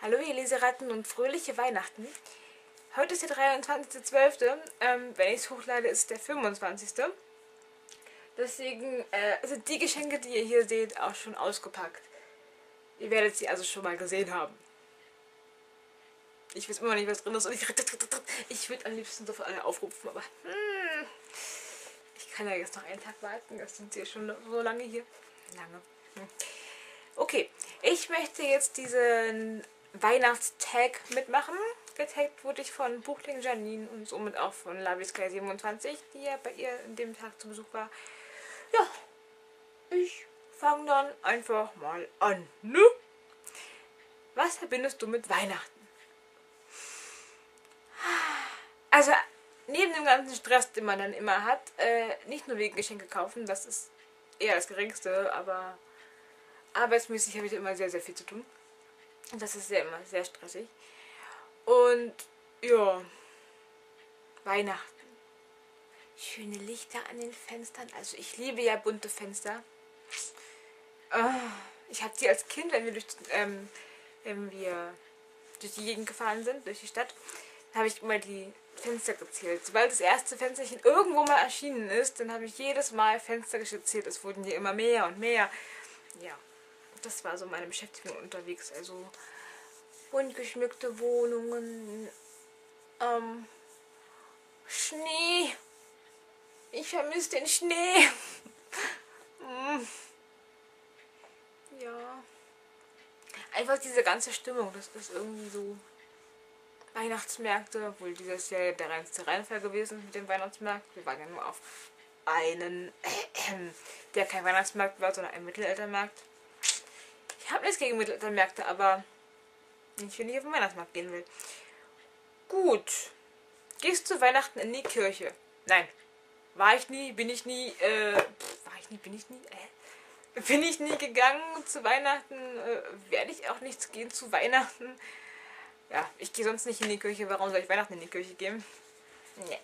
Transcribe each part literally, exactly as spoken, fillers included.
Hallo ihr Leseratten und fröhliche Weihnachten. Heute ist der dreiundzwanzigste zwölfte Ähm, wenn ich es hochlade, ist der fünfundzwanzigste Deswegen äh, sind die Geschenke, die ihr hier seht, auch schon ausgepackt. Ihr werdet sie also schon mal gesehen haben. Ich weiß immer noch nicht, was drin ist. Und ich ich würde am liebsten sofort alle aufrufen, aber hmm, ich kann ja jetzt noch einen Tag warten. Das sind sie schon so lange hier. Lange. Hm. Okay, ich möchte jetzt diesen Weihnachtstag mitmachen. Getaggt wurde ich von BuchlingJanine und somit auch von LovelySky siebenundzwanzig, die ja bei ihr an dem Tag zu Besuch war. Ja, ich fange dann einfach mal an, ne? Was verbindest du mit Weihnachten? Also, neben dem ganzen Stress, den man dann immer hat, äh, nicht nur wegen Geschenke kaufen, das ist eher das Geringste, aber arbeitsmäßig habe ich immer sehr, sehr viel zu tun. Und das ist ja immer sehr stressig. Und ja, Weihnachten. Schöne Lichter an den Fenstern. Also ich liebe ja bunte Fenster. Oh, ich habe die als Kind, wenn wir, durch, ähm, wenn wir durch die Gegend gefahren sind, durch die Stadt, habe ich immer die Fenster gezählt. Sobald das erste Fensterchen irgendwo mal erschienen ist, dann habe ich jedes Mal Fenster gezählt. Es wurden hier immer mehr und mehr. Ja, das war so meine Beschäftigung unterwegs. Also bunt geschmückte Wohnungen, ähm, Schnee. Ich vermisse den Schnee. Ja. Einfach diese ganze Stimmung, das ist irgendwie so. Weihnachtsmärkte, obwohl dieses Jahr der reinste Reinfall gewesen mit dem Weihnachtsmarkt. Wir waren ja nur auf einen, der kein Weihnachtsmarkt war, sondern ein Mittelaltermarkt. Ich habe nichts gegen Mittelaltermärkte, aber ich will nicht auf den Weihnachtsmarkt gehen will. Gut. Gehst du zu Weihnachten in die Kirche? Nein. War ich nie, bin ich nie, äh, pff, war ich nie, bin ich nie, äh, bin ich nie gegangen zu Weihnachten, äh, werde ich auch nicht gehen zu Weihnachten. Ja, ich gehe sonst nicht in die Kirche, warum soll ich Weihnachten in die Kirche gehen? Nee.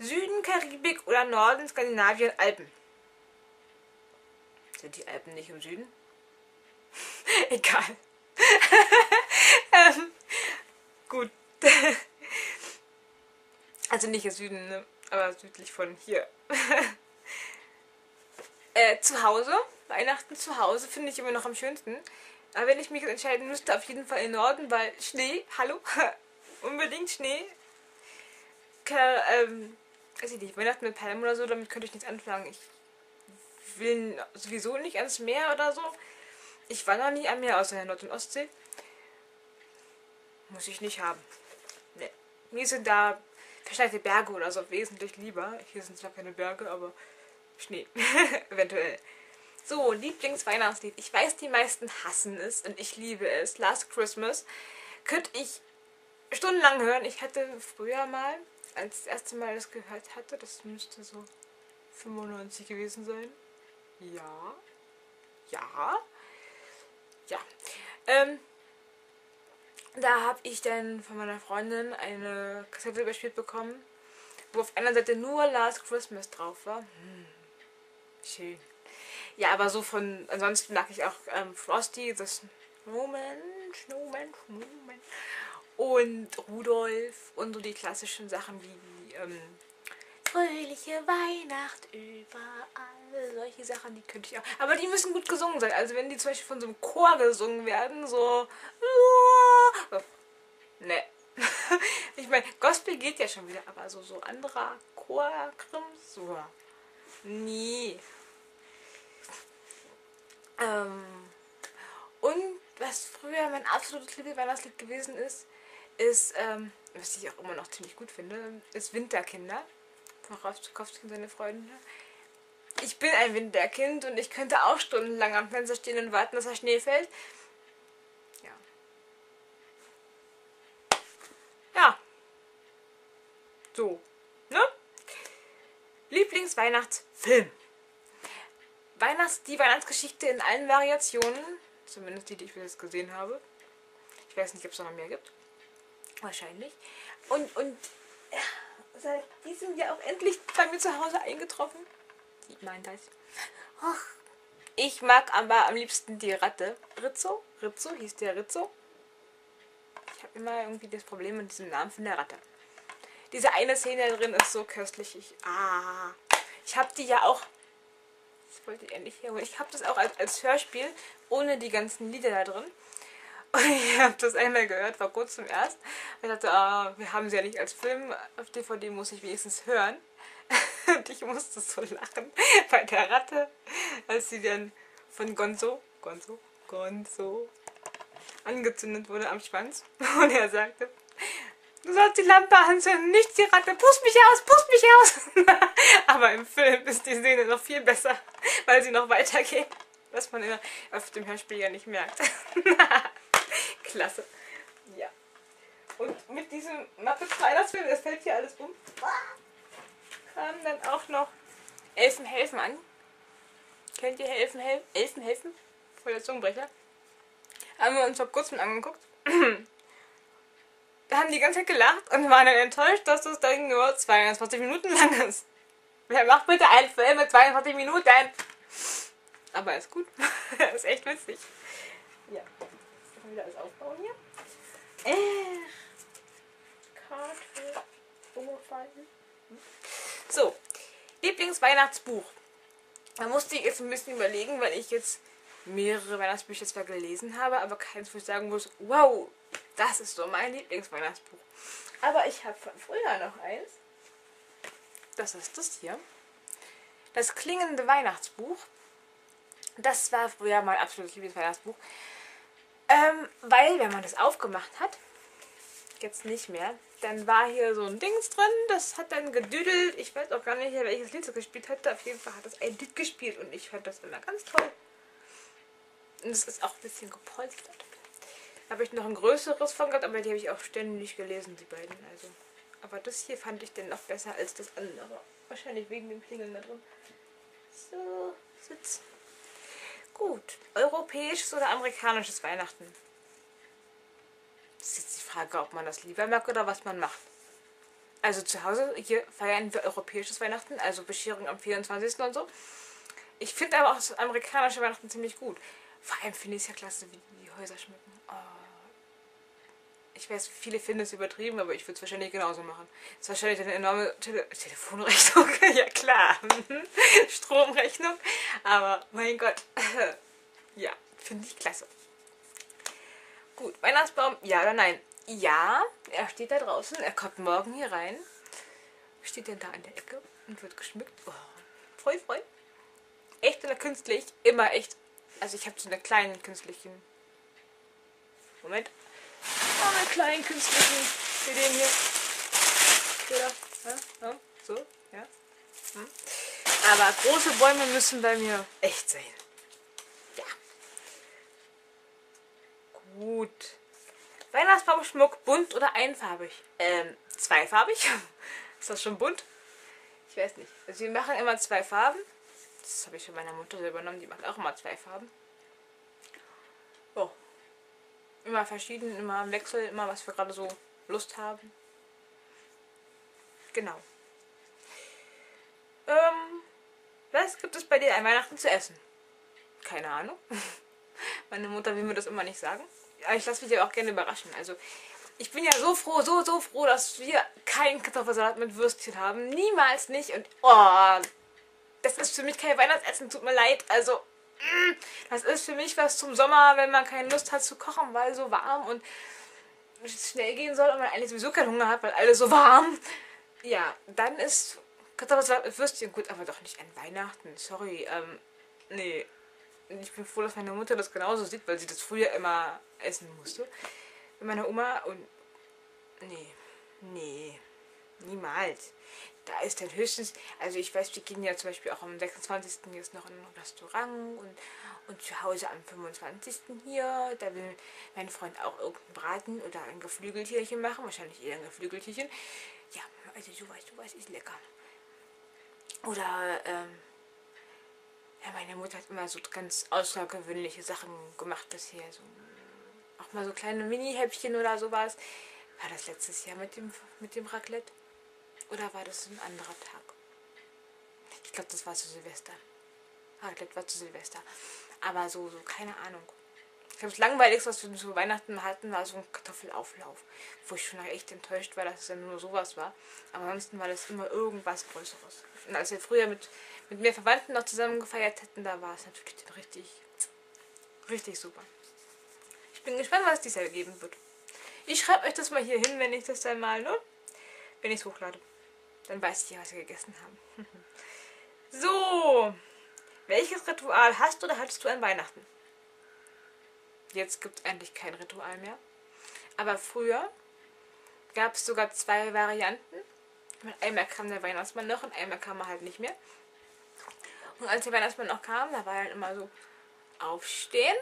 Süden, Karibik oder Norden, Skandinavien, Alpen. Sind die Alpen nicht im Süden? Egal. ähm, gut. Also nicht im Süden, ne? Aber südlich von hier. äh, zu Hause, Weihnachten zu Hause finde ich immer noch am schönsten. Aber wenn ich mich entscheiden müsste, auf jeden Fall im Norden, weil Schnee, hallo, unbedingt Schnee. Keine, ähm, weiß ich nicht, Weihnachten mit Palmen oder so, damit könnte ich nichts anfangen. Ich will sowieso nicht ans Meer oder so. Ich war noch nie am Meer, außer in der Nord- und Ostsee. Muss ich nicht haben. Nee. Mir sind da versteigte Berge oder so wesentlich lieber. Hier sind zwar keine Berge, aber Schnee. Eventuell. So, Lieblingsweihnachtslied. Ich weiß, die meisten hassen es und ich liebe es. Last Christmas. Könnte ich stundenlang hören. Ich hatte früher mal, als ich das erste Mal das gehört hatte, das müsste so fünfundneunzig gewesen sein. Ja. Ja. Ja. Ähm, da habe ich dann von meiner Freundin eine Kassette überspielt bekommen, wo auf einer Seite nur Last Christmas drauf war. Hm. Schön. Ja, aber so von, ansonsten mag ich auch ähm, Frosty, das Snowman, Snowman, Snowman und Rudolf und so die klassischen Sachen wie ähm, Fröhliche Weihnacht überall, solche Sachen, die könnte ich auch. Aber die müssen gut gesungen sein. Also wenn die zum Beispiel von so einem Chor gesungen werden, so, so. Ne. Ich meine, Gospel geht ja schon wieder, aber so, so anderer Chor-Krims, so. Nee. Ähm, und was früher mein absolutes Lieblingsweihnachtslied gewesen ist, ist, ähm, was ich auch immer noch ziemlich gut finde, ist Winterkinder. Raufzukowski und seine Freunde. Ich bin ein Winterkind und ich könnte auch stundenlang am Fenster stehen und warten, dass der Schnee fällt. Ja. Ja. So. Ne? Lieblingsweihnachtsfilm. Weihnachts die Weihnachtsgeschichte in allen Variationen. Zumindest die, die ich bis jetzt gesehen habe. Ich weiß nicht, ob es noch mehr gibt. Wahrscheinlich. Und, und... Ja. Seit diesem Jahr auch endlich bei mir zu Hause eingetroffen. Sieht man das? Och, Ich mag aber am liebsten die Ratte. Rizzo? Rizzo? Hieß der Rizzo? Ich habe immer irgendwie das Problem mit diesem Namen von der Ratte. Diese eine Szene drin ist so köstlich. Ich, ah, ich habe die ja auch... Das wollte ich endlich herholen. Ich habe das auch als, als Hörspiel, ohne die ganzen Lieder da drin. Und ich habe das einmal gehört, war kurz zum Erst. Und ich dachte, ah, wir haben sie ja nicht als Film. Auf D V D muss ich wenigstens hören. Und ich musste so lachen bei der Ratte, als sie dann von Gonzo, Gonzo, Gonzo angezündet wurde am Schwanz. Und er sagte, du sollst die Lampe anzünden, nicht die Ratte, pust mich aus, pust mich aus. Aber im Film ist die Szene noch viel besser, weil sie noch weitergeht, was man immer auf dem Hörspiel ja nicht merkt. Klasse. Ja. Und mit diesem Muppet-Weihnachtsfilm, das fällt hier alles um, kam dann auch noch Elfen helfen an. Kennt ihr Elfen helfen? Elfen helfen? Voll der Zungenbrecher. Haben wir uns vor kurzem angeguckt. Da haben die ganze Zeit gelacht und waren dann enttäuscht, dass das Ding nur zweiundzwanzig Minuten lang ist. Wer macht bitte einen Film mit zweiundzwanzig Minuten? Aber ist gut. Ist echt witzig. Ja. Ich kann wieder alles aufbauen hier. Äh. Karte. Umfallen. So. Lieblingsweihnachtsbuch. Da musste ich jetzt ein bisschen überlegen, weil ich jetzt mehrere Weihnachtsbücher zwar gelesen habe, aber keins, wo ich sagen muss, wow, das ist so mein Lieblingsweihnachtsbuch. Aber ich habe von früher noch eins. Das ist das hier. Das klingende Weihnachtsbuch. Das war früher mein absolutes Lieblingsweihnachtsbuch. Ähm, weil, wenn man das aufgemacht hat, jetzt nicht mehr, dann war hier so ein Dings drin, das hat dann gedüdelt. Ich weiß auch gar nicht, welches Lied es gespielt hat. Auf jeden Fall hat das ein Lied gespielt und ich fand das immer ganz toll. Und es ist auch ein bisschen gepolstert. Da habe ich noch ein größeres von gehabt, aber die habe ich auch ständig gelesen, die beiden. Also. Aber das hier fand ich dann noch besser als das andere. Wahrscheinlich wegen dem Klingeln da drin. So, sitz. Gut. Europäisches oder amerikanisches Weihnachten? Das ist jetzt die Frage, ob man das lieber mag oder was man macht. Also zu Hause, hier feiern wir europäisches Weihnachten, also Bescherung am vierundzwanzigsten und so. Ich finde aber auch das amerikanische Weihnachten ziemlich gut. Vor allem finde ich es ja klasse, wie die Häuser schmücken. Oh. Ich weiß, viele finden es übertrieben, aber ich würde es wahrscheinlich genauso machen. Das ist wahrscheinlich eine enorme Tele Telefonrechnung. Ja klar, Stromrechnung. Aber mein Gott, ja, finde ich klasse. Gut, Weihnachtsbaum, ja oder nein? Ja, er steht da draußen, er kommt morgen hier rein. Steht denn da an der Ecke und wird geschmückt. Oh, freu, freu. Echt oder künstlich? Immer echt. Also ich habe so eine kleine künstliche... Moment. Oh, einen kleinen künstlichen. Für den hier. Ja, ja, so, ja. Hm. Aber große Bäume müssen bei mir echt sein. Ja. Gut. Weihnachtsbaumschmuck bunt oder einfarbig? Ähm, zweifarbig? Ist das schon bunt? Ich weiß nicht. Also wir machen immer zwei Farben. Das habe ich von meiner Mutter so übernommen. Die macht auch immer zwei Farben. Oh. Immer verschieden, immer im Wechsel, immer was wir gerade so Lust haben. Genau. Ähm, was gibt es bei dir an Weihnachten zu essen? Keine Ahnung. Meine Mutter will mir das immer nicht sagen. Aber ich lasse mich ja auch gerne überraschen. Also ich bin ja so froh, so, so froh, dass wir keinen Kartoffelsalat mit Würstchen haben. Niemals nicht. Und oh, das ist für mich kein Weihnachtsessen, tut mir leid. Also... Das ist für mich was zum Sommer, wenn man keine Lust hat zu kochen, weil so warm und es schnell gehen soll und man eigentlich sowieso keinen Hunger hat, weil alles so warm. Ja, dann ist Kartoffelsalat mit Würstchen gut, aber doch nicht an Weihnachten. Sorry, ähm, nee. Ich bin froh, dass meine Mutter das genauso sieht, weil sie das früher immer essen musste. Mit meiner Oma und... Nee, nee, niemals. Da ist dann höchstens, also ich weiß, wir gehen ja zum Beispiel auch am sechsundzwanzigsten jetzt noch in ein Restaurant und, und zu Hause am fünfundzwanzigsten hier. Da will mein Freund auch irgendeinen Braten oder ein Geflügeltierchen machen, wahrscheinlich eher ein Geflügeltierchen. Ja, also sowas, sowas ist lecker. Oder, ähm, ja, meine Mutter hat immer so ganz außergewöhnliche Sachen gemacht bisher. So, auch mal so kleine Mini-Häppchen oder sowas. War das letztes Jahr mit dem, mit dem Raclette? Oder war das ein anderer Tag? Ich glaube, das war zu Silvester. Ah, vielleicht war es zu Silvester. Aber so, so, keine Ahnung. Ich glaube, das Langweiligste, was wir zu Weihnachten hatten, war so ein Kartoffelauflauf. Wo ich schon echt enttäuscht war, dass es dann nur sowas war. Aber ansonsten war das immer irgendwas Größeres. Und als wir früher mit, mit mehr Verwandten noch zusammen gefeiert hätten, da war es natürlich richtig, richtig super. Ich bin gespannt, was dies ergeben wird. Ich schreibe euch das mal hier hin, wenn ich das dann mal, ne? Wenn ich es hochlade. Dann weiß ich ja, was wir gegessen haben. So. Welches Ritual hast oder hattest du an Weihnachten? Jetzt gibt es eigentlich kein Ritual mehr. Aber früher gab es sogar zwei Varianten. Mit einmal kam der Weihnachtsmann noch und einmal kam er halt nicht mehr. Und als der Weihnachtsmann noch kam, da war er dann immer so aufstehen,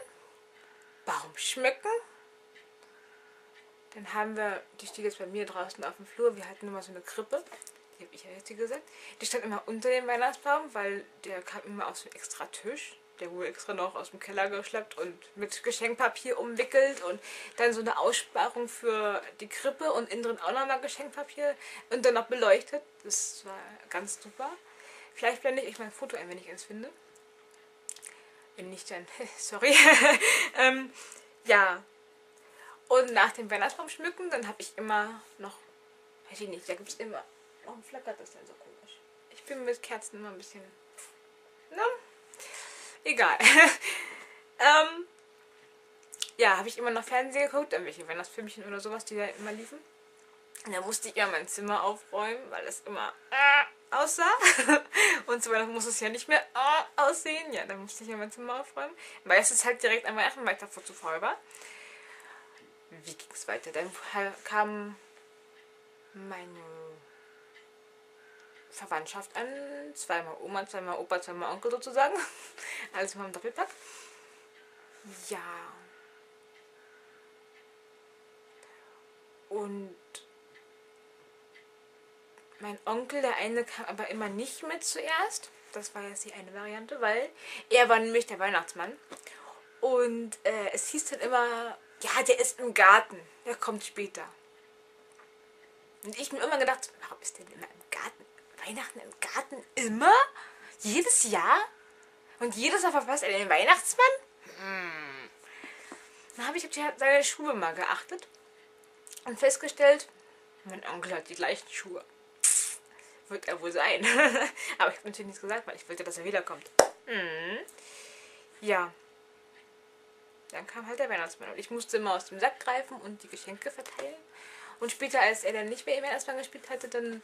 Baum schmücken. Dann haben wir, die steht jetzt bei mir draußen auf dem Flur, wir hatten immer so eine Krippe. Die habe ich ja jetzt gesagt. Die stand immer unter dem Weihnachtsbaum, weil der kam immer aus dem extra Tisch. Der wurde extra noch aus dem Keller geschleppt und mit Geschenkpapier umwickelt und dann so eine Aussparung für die Krippe und innen drin auch nochmal Geschenkpapier und dann noch beleuchtet. Das war ganz super. Vielleicht blende ich euch mein Foto ein, wenn ich eins finde. Wenn nicht, dann sorry. ähm, ja. Und nach dem Weihnachtsbaum schmücken, dann habe ich immer noch, weiß ich nicht, da gibt es immer. Warum flackert das denn so komisch? Ich bin mit Kerzen immer ein bisschen... Na? Egal. ähm, ja, habe ich immer noch Fernsehen geguckt, irgendwelche Weihnachtsfilmchen oder sowas, die da immer liefen. Und da musste ich ja mein Zimmer aufräumen, weil es immer äh, aussah. Und zu Weihnachten muss es ja nicht mehr äh, aussehen. Ja, dann musste ich ja mein Zimmer aufräumen. Weil es ist halt direkt an Weihnachten, weil ich davor zu faul war. Wie ging es weiter? Dann kam meine Verwandtschaft an. Zweimal Oma, zweimal Opa, zweimal Onkel sozusagen. Alles mal im Doppelpack. Ja. Und mein Onkel, der eine, kam aber immer nicht mit zuerst. Das war jetzt die eine Variante, weil er war nämlich der Weihnachtsmann. Und äh, es hieß dann immer, ja, der ist im Garten. Der kommt später. Und ich mir immer gedacht, warum ist der denn immer im Garten? Weihnachten im Garten immer? Jedes Jahr? Und jedes Mal verpasst er den Weihnachtsmann? Hm. Dann habe ich auf seine Schuhe mal geachtet und festgestellt, mein Onkel hat die gleichen Schuhe. Wird er wohl sein. Aber ich habe natürlich nichts gesagt, weil ich wollte, dass er wiederkommt. Hm. Ja. Dann kam halt der Weihnachtsmann und ich musste immer aus dem Sack greifen und die Geschenke verteilen. Und später, als er dann nicht mehr im Weihnachtsmann gespielt hatte, dann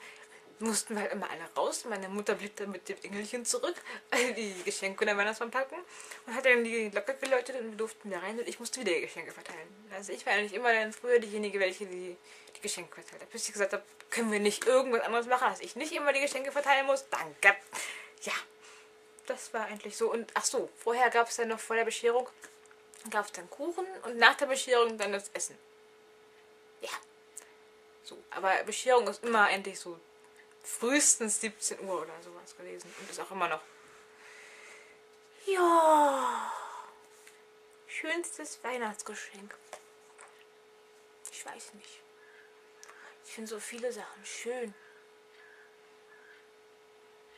mussten wir halt immer alle raus. Meine Mutter blieb dann mit dem Engelchen zurück, die Geschenke in der Weihnachtsmann packen und hat dann die Glocke geläutet und wir durften wieder rein und ich musste wieder die Geschenke verteilen. Also ich war eigentlich immer dann früher diejenige, welche die, die Geschenke verteilt hat. Bis ich gesagt habe, können wir nicht irgendwas anderes machen, dass ich nicht immer die Geschenke verteilen muss? Danke! Ja, das war eigentlich so. Und ach so, vorher gab es dann noch vor der Bescherung, gab es dann Kuchen und nach der Bescherung dann das Essen. Ja. So, aber Bescherung ist immer endlich so frühestens siebzehn Uhr oder sowas gewesen. Und ist auch immer noch. Ja. Schönstes Weihnachtsgeschenk. Ich weiß nicht. Ich finde so viele Sachen schön.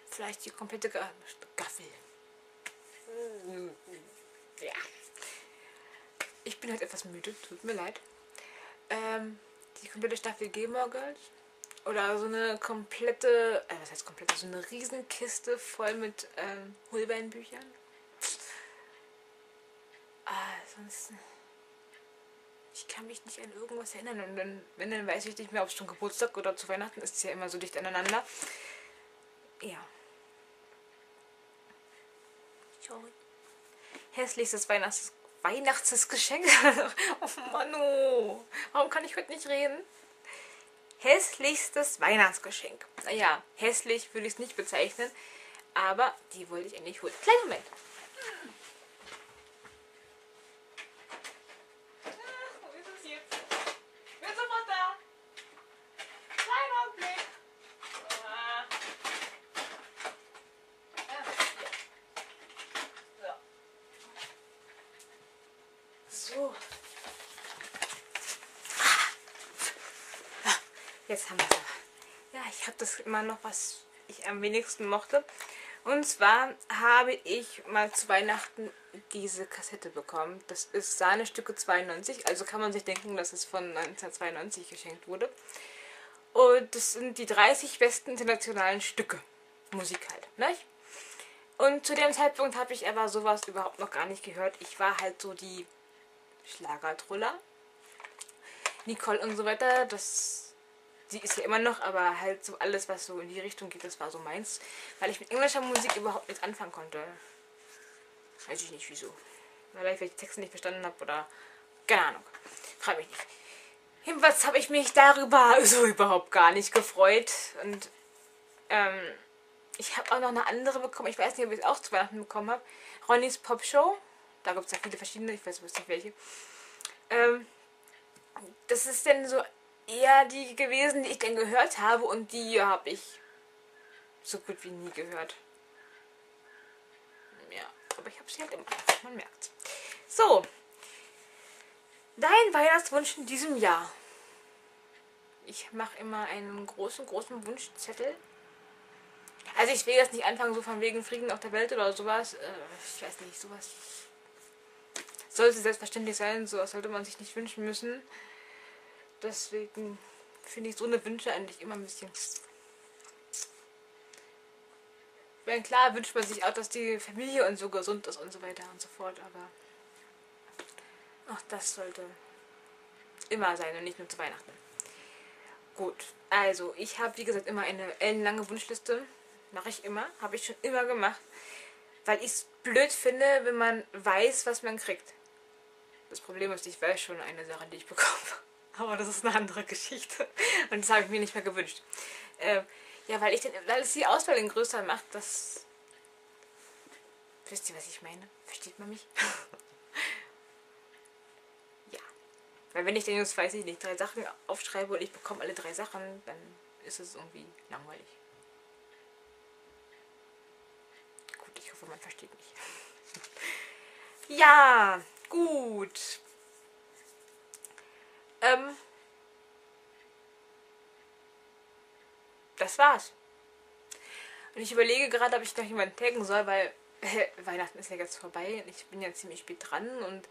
Vielleicht die komplette Gaffel. Ja. Ich bin halt etwas müde, tut mir leid. Ähm, die komplette Staffel Gilmore Girls. Oder so eine komplette, äh, was heißt komplette, so eine Riesenkiste voll mit ähm, Holbeinbüchern. Ah, sonst, ich kann mich nicht an irgendwas erinnern. Und dann, wenn, dann weiß ich nicht mehr, ob es schon Geburtstag oder zu Weihnachten ist, ist ja immer so dicht aneinander. Ja. Sorry. Hässlichstes Weihnachts Weihnachtsgeschenk. Oh Mann, oh. Warum kann ich heute nicht reden? Hässlichstes Weihnachtsgeschenk. Naja, hässlich würde ich es nicht bezeichnen, aber die wollte ich eigentlich holen. Kleinen Moment. Ach, wo ist es jetzt? Ich bin sofort da. Kleinen Augenblick. Ah. Ah, so. So. Jetzt haben wir es aber. Ja, ich habe das immer noch, was ich am wenigsten mochte. Und zwar habe ich mal zu Weihnachten diese Kassette bekommen. Das ist Sahnestücke zweiundneunzig, also kann man sich denken, dass es von neunzehnhundertzweiundneunzig geschenkt wurde. Und das sind die dreißig besten internationalen Stücke. Musik halt, ne? Und zu dem Zeitpunkt habe ich aber sowas überhaupt noch gar nicht gehört. Ich war halt so die Schlagertruller. Nicole und so weiter, das, die ist ja immer noch, aber halt so alles, was so in die Richtung geht, das war so meins. Weil ich mit englischer Musik überhaupt nichts anfangen konnte. Weiß ich nicht wieso. Vielleicht, weil ich die Texte nicht verstanden habe oder... Keine Ahnung. Frag mich nicht. Jedenfalls habe ich mich darüber so überhaupt gar nicht gefreut. Und ähm, ich habe auch noch eine andere bekommen. Ich weiß nicht, ob ich es auch zu Weihnachten bekommen habe. Ronnys Pop Show. Da gibt es ja viele verschiedene. Ich weiß nicht welche. Ähm, das ist dann so eher die gewesen, die ich dann gehört habe. Und die habe ich so gut wie nie gehört. Ja, aber ich habe sie halt immer. Man merkt. So. Dein Weihnachtswunsch in diesem Jahr. Ich mache immer einen großen, großen Wunschzettel. Also ich will jetzt nicht anfangen, so von wegen Frieden auf der Welt oder sowas. Ich weiß nicht, sowas sollte selbstverständlich sein. Sowas sollte man sich nicht wünschen müssen. Deswegen finde ich so eine Wünsche eigentlich immer ein bisschen... Wenn klar, wünscht man sich auch, dass die Familie und so gesund ist und so weiter und so fort, aber... Ach, das sollte immer sein und nicht nur zu Weihnachten. Gut, also ich habe, wie gesagt, immer eine ellenlange Wunschliste. Mache ich immer, habe ich schon immer gemacht. Weil ich es blöd finde, wenn man weiß, was man kriegt. Das Problem ist, ich weiß schon eine Sache, die ich bekomme. Aber das ist eine andere Geschichte. Und das habe ich mir nicht mehr gewünscht. Äh, ja, weil ich den, weil es die Auswahl in größer macht, das... Wisst ihr, was ich meine? Versteht man mich? Weil wenn ich denn jetzt, weiß ich nicht, drei Sachen aufschreibe und ich bekomme alle drei Sachen, dann ist es irgendwie langweilig. Gut, ich hoffe, man versteht mich. Ja, gut. Ähm, das war's. Und ich überlege gerade, ob ich noch jemanden taggen soll, weil äh, Weihnachten ist ja jetzt vorbei und ich bin ja ziemlich spät dran und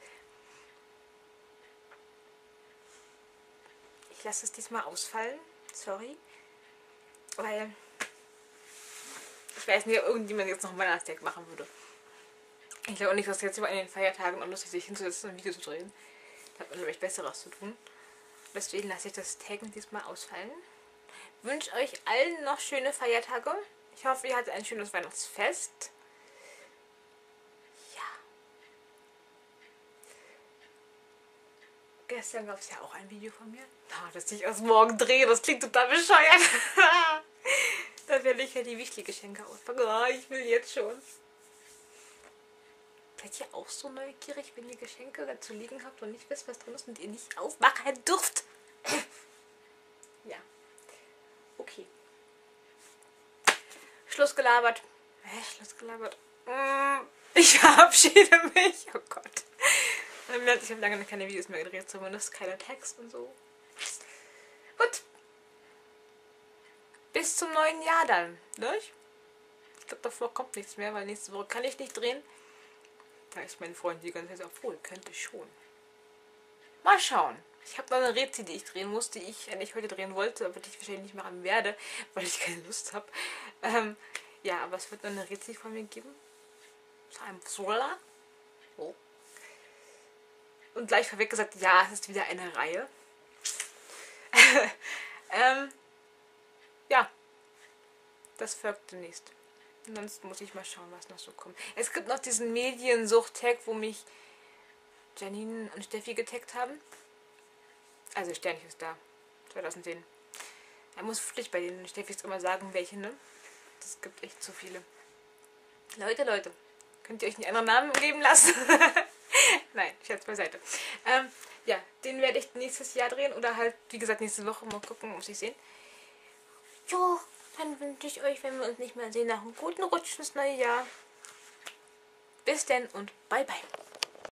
ich lasse es diesmal ausfallen, sorry, weil ich weiß nicht, ob irgendjemand jetzt noch einen Weihnachtstag machen würde. Ich glaube auch nicht, dass jetzt über den Feiertagen auch lustig sich hinzusetzen und ein Video zu drehen. Da hat man nämlich Besseres zu tun. Deswegen lasse ich das Taggen diesmal ausfallen. Ich wünsche euch allen noch schöne Feiertage. Ich hoffe, ihr hattet ein schönes Weihnachtsfest. Gestern gab es ja auch ein Video von mir. Oh, dass ich erst morgen drehe, das klingt total bescheuert. Da werde ich ja die wichtigen Geschenke auspacken. Oh, ich will jetzt schon. Seid ihr auch so neugierig, wenn ihr Geschenke dazu liegen habt und nicht wisst, was drin ist und ihr nicht aufmachen dürft? Ja. Okay. Schluss gelabert. Hä, Schluss gelabert. Ich verabschiede mich. Oh Gott. Ich habe lange keine Videos mehr gedreht, zumindest keiner Text und so. Gut. Bis zum neuen Jahr dann. Ne? Ich glaube, davor kommt nichts mehr, weil nächste Woche kann ich nicht drehen. Da ist mein Freund die ganze Zeit, obwohl, könnte ich schon. Mal schauen. Ich habe noch eine Rezi, die ich drehen muss, die ich eigentlich heute drehen wollte, aber die ich wahrscheinlich nicht machen werde, weil ich keine Lust habe. Ähm, ja, aber es wird noch eine Rezi von mir geben. Zu einem Psola. Oh. Und gleich vorweg gesagt, ja, es ist wieder eine Reihe. ähm, ja, das folgt demnächst. Ansonsten muss ich mal schauen, was noch so kommt. Es gibt noch diesen Mediensucht-Tag, wo mich Janine und Steffi getaggt haben. Also Sternchen ist da, zweitausendzehn. Er muss Pflicht bei den Steffis immer sagen, welche, ne? Das gibt echt zu viele. Leute, Leute, könnt ihr euch einen anderen Namen geben lassen? Nein, Scherz beiseite. Ähm, ja, den werde ich nächstes Jahr drehen oder halt, wie gesagt, nächste Woche. Mal gucken, muss ich sehen. Jo, dann wünsche ich euch, wenn wir uns nicht mehr sehen, nach einem guten Rutsch ins neue Jahr. Bis denn und bye bye.